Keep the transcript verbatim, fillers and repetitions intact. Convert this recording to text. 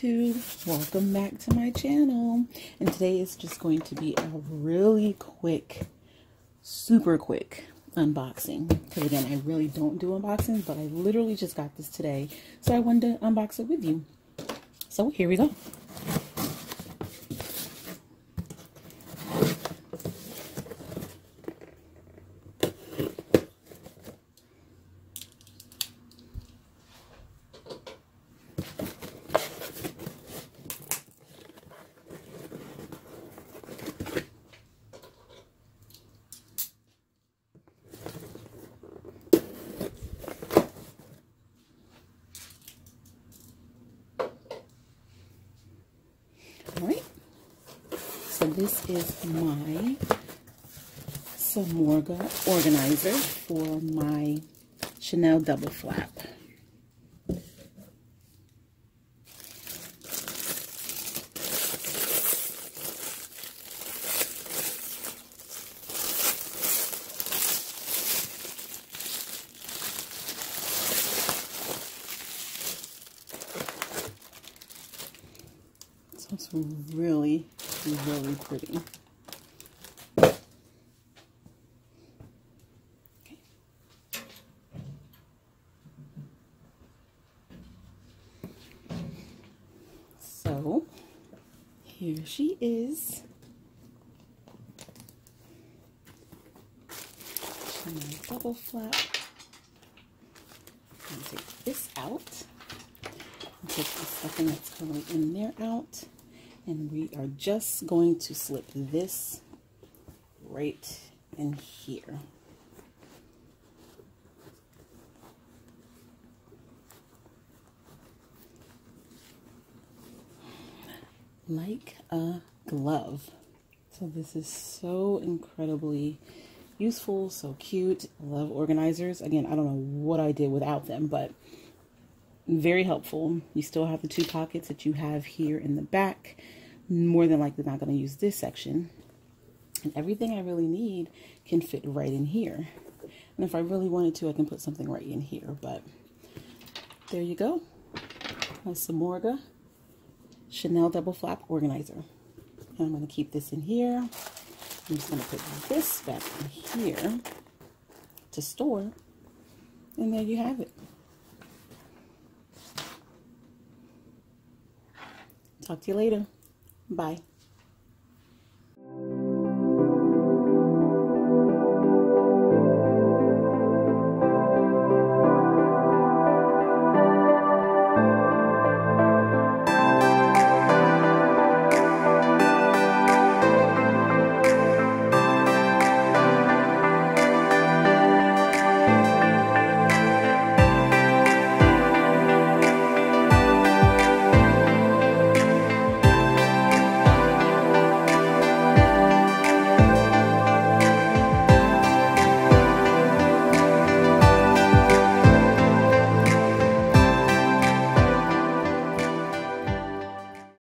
YouTube, welcome back to my channel, and today is just going to be a really quick, super quick unboxing, because again I really don't do unboxings, but I literally just got this today, so I wanted to unbox it with you. So here we go. So this is my Samorga organizer for my Chanel double flap. So it's really really pretty. Okay. So here she is. Chanel double flap. I'm gonna take this out. Take the stuff that's going in there out. And we are just going to slip this right in here. Like a glove. So this is so incredibly useful, so cute. I love organizers. Again, I don't know what I did without them, but very helpful. You still have the two pockets that you have here in the back. More than likely not going to use this section, and everything I really need can fit right in here, and if I really wanted to I can put something right in here. But there you go, my Samorga Chanel double flap organizer, and I'm going to keep this in here. I'm just going to put this back in here to store, and there you have it. Talk to you later. Bye.